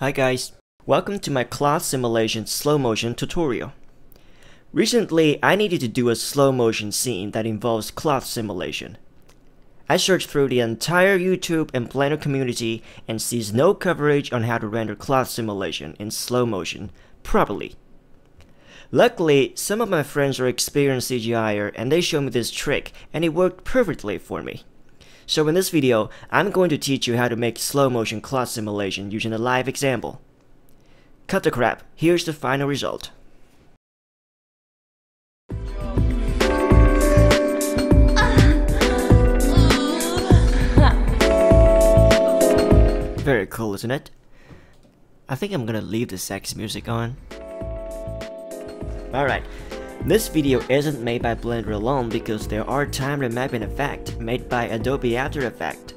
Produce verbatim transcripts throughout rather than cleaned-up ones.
Hi guys, welcome to my cloud simulation slow motion tutorial. Recently, I needed to do a slow motion scene that involves cloud simulation. I searched through the entire YouTube and Blender community and sees no coverage on how to render cloud simulation in slow motion properly. Luckily, some of my friends are experienced C G I er and they showed me this trick and it worked perfectly for me. So in this video, I'm going to teach you how to make slow motion cloud simulation using a live example. Cut the crap, here's the final result. Very cool, isn't it? I think I'm gonna leave the sax music on. Alright. This video isn't made by Blender alone because there are time remapping effects made by Adobe After Effects.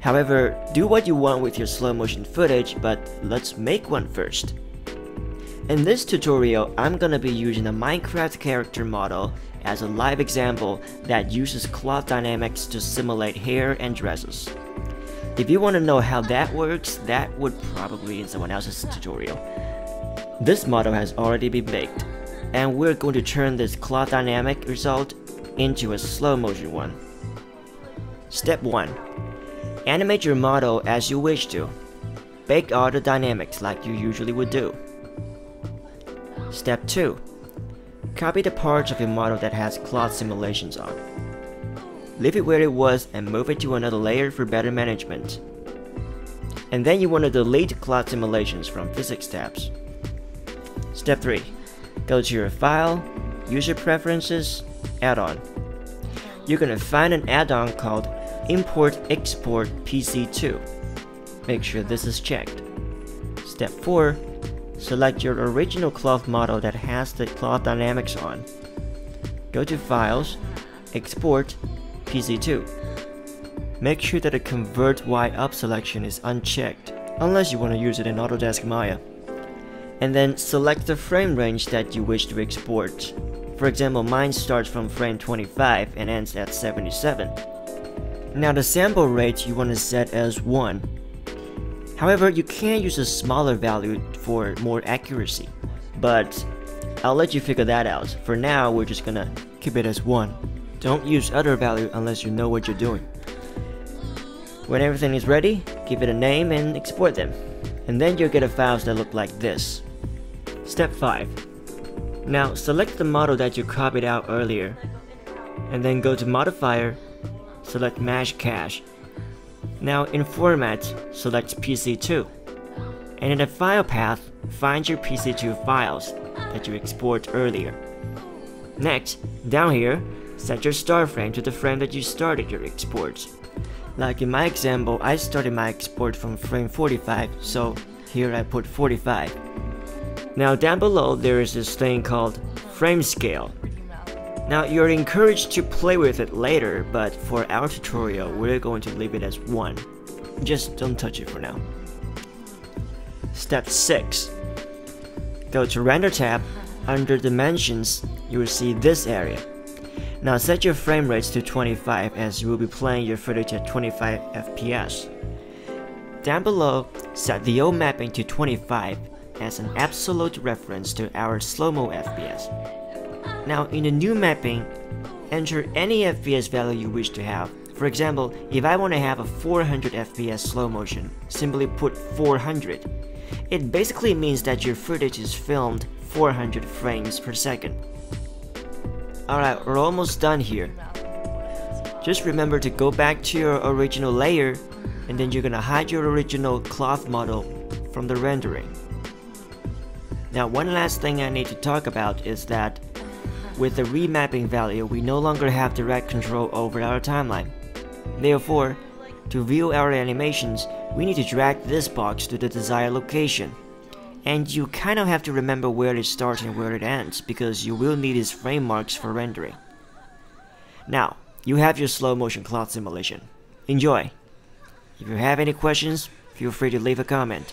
However, do what you want with your slow motion footage, but let's make one first. In this tutorial, I'm gonna be using a Minecraft character model as a live example that uses cloth dynamics to simulate hair and dresses. If you want to know how that works, that would probably be in someone else's tutorial. This model has already been baked, and we're going to turn this cloth dynamic result into a slow motion one. Step one. Animate your model as you wish to. Bake all the dynamics like you usually would do. Step two. Copy the parts of your model that has cloth simulations on. Leave it where it was and move it to another layer for better management. And then you want to delete cloth simulations from physics tabs. Step three. Go to your File, User Preferences, Add-on. You're going to find an add-on called Import-Export P C two. Make sure this is checked. Step four. Select your original cloth model that has the cloth dynamics on. Go to Files, Export, P C two. Make sure that the Convert Y Up selection is unchecked, unless you want to use it in Autodesk Maya. And then select the frame range that you wish to export. For example, mine starts from frame twenty-five and ends at seventy-seven. Now the sample rate you want to set as one. However, you can use a smaller value for more accuracy, but I'll let you figure that out. For now, we're just gonna keep it as one. Don't use other value unless you know what you're doing. When everything is ready, give it a name and export them. And then you'll get a files that look like this. Step five. Now select the model that you copied out earlier, and then go to Modifier, select Mesh Cache. Now in Format, select P C two, and in the file path, find your P C two files that you exported earlier. Next, down here, set your start frame to the frame that you started your export. Like in my example, I started my export from frame forty-five, so here I put forty-five. Now down below there is this thing called frame scale. Now you're encouraged to play with it later, but for our tutorial we're going to leave it as one. Just don't touch it for now. Step six. Go to Render tab, under Dimensions, you will see this area. Now set your frame rates to twenty-five as you will be playing your footage at twenty-five F P S. Down below, set the old mapping to twenty-five as an absolute reference to our slow-mo F P S. Now in the new mapping, enter any F P S value you wish to have. For example, if I want to have a four hundred F P S slow motion, simply put four hundred. It basically means that your footage is filmed four hundred frames per second. Alright, we're almost done here. Just remember to go back to your original layer, and then you're gonna hide your original cloth model from the rendering. Now one last thing I need to talk about is that with the remapping value, we no longer have direct control over our timeline. Therefore, to view our animations, we need to drag this box to the desired location. And you kind of have to remember where it starts and where it ends, because you will need its frame marks for rendering. Now, you have your slow motion cloud simulation. Enjoy! If you have any questions, feel free to leave a comment.